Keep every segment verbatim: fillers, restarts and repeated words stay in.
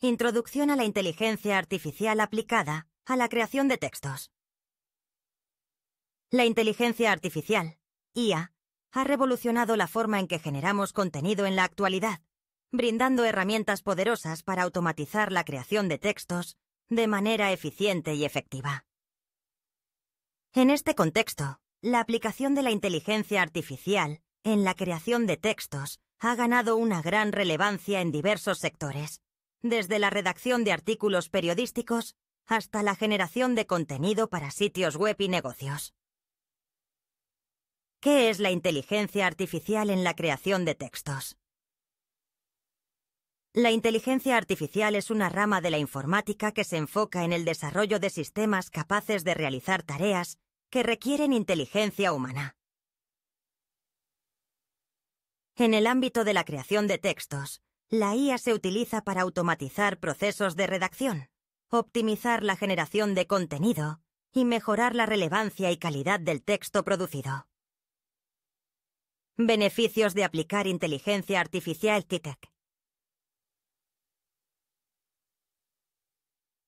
Introducción a la inteligencia artificial aplicada a la creación de textos. La inteligencia artificial, I A, ha revolucionado la forma en que generamos contenido en la actualidad, brindando herramientas poderosas para automatizar la creación de textos de manera eficiente y efectiva. En este contexto, la aplicación de la inteligencia artificial en la creación de textos ha ganado una gran relevancia en diversos sectores, desde la redacción de artículos periodísticos hasta la generación de contenido para sitios web y negocios. ¿Qué es la inteligencia artificial en la creación de textos? La inteligencia artificial es una rama de la informática que se enfoca en el desarrollo de sistemas capaces de realizar tareas que requieren inteligencia humana. En el ámbito de la creación de textos, la I A se utiliza para automatizar procesos de redacción, optimizar la generación de contenido y mejorar la relevancia y calidad del texto producido. Beneficios de aplicar inteligencia artificial I A.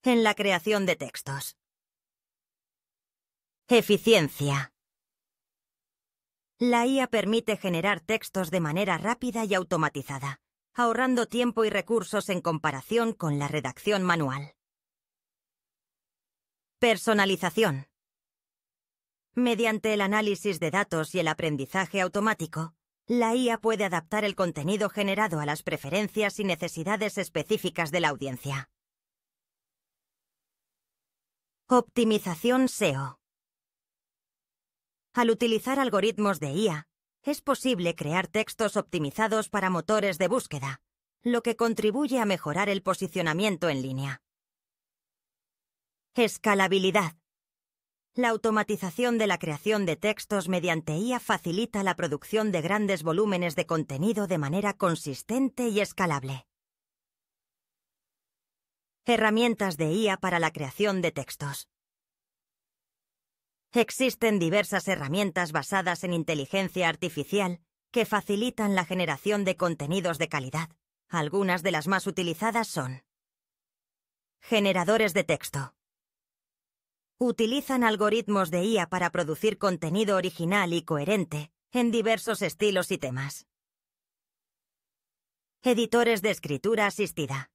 En la creación de textos. Eficiencia. La I A permite generar textos de manera rápida y automatizada, ahorrando tiempo y recursos en comparación con la redacción manual. Personalización. Mediante el análisis de datos y el aprendizaje automático, la I A puede adaptar el contenido generado a las preferencias y necesidades específicas de la audiencia. Optimización S E O. Al utilizar algoritmos de I A, es posible crear textos optimizados para motores de búsqueda, lo que contribuye a mejorar el posicionamiento en línea. Escalabilidad. La automatización de la creación de textos mediante I A facilita la producción de grandes volúmenes de contenido de manera consistente y escalable. Herramientas de I A para la creación de textos. Existen diversas herramientas basadas en inteligencia artificial que facilitan la generación de contenidos de calidad. Algunas de las más utilizadas son: generadores de texto. Utilizan algoritmos de I A para producir contenido original y coherente en diversos estilos y temas. Editores de escritura asistida.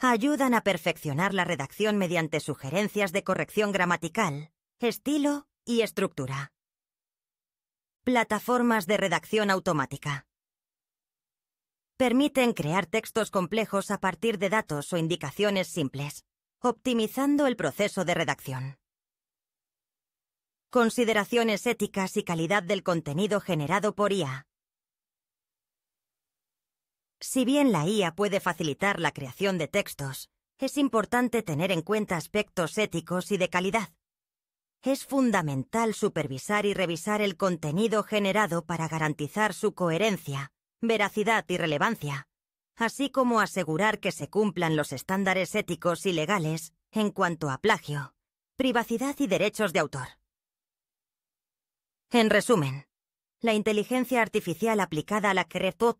Ayudan a perfeccionar la redacción mediante sugerencias de corrección gramatical, estilo y estructura. Plataformas de redacción automática. Permiten crear textos complejos a partir de datos o indicaciones simples, optimizando el proceso de redacción. Consideraciones éticas y calidad del contenido generado por I A. Si bien la I A puede facilitar la creación de textos, es importante tener en cuenta aspectos éticos y de calidad. Es fundamental supervisar y revisar el contenido generado para garantizar su coherencia, veracidad y relevancia, así como asegurar que se cumplan los estándares éticos y legales en cuanto a plagio, privacidad y derechos de autor. En resumen, la inteligencia artificial aplicada a la creación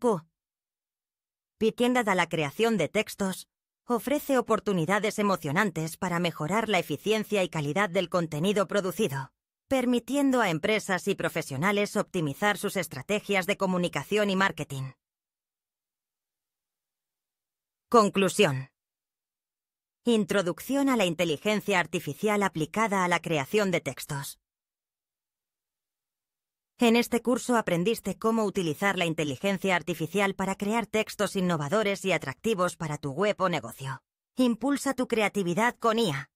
de la creación de textos ofrece oportunidades emocionantes para mejorar la eficiencia y calidad del contenido producido, permitiendo a empresas y profesionales optimizar sus estrategias de comunicación y marketing. Conclusión. Introducción a la inteligencia artificial aplicada a la creación de textos. En este curso aprendiste cómo utilizar la inteligencia artificial para crear textos innovadores y atractivos para tu web o negocio. Impulsa tu creatividad con I A.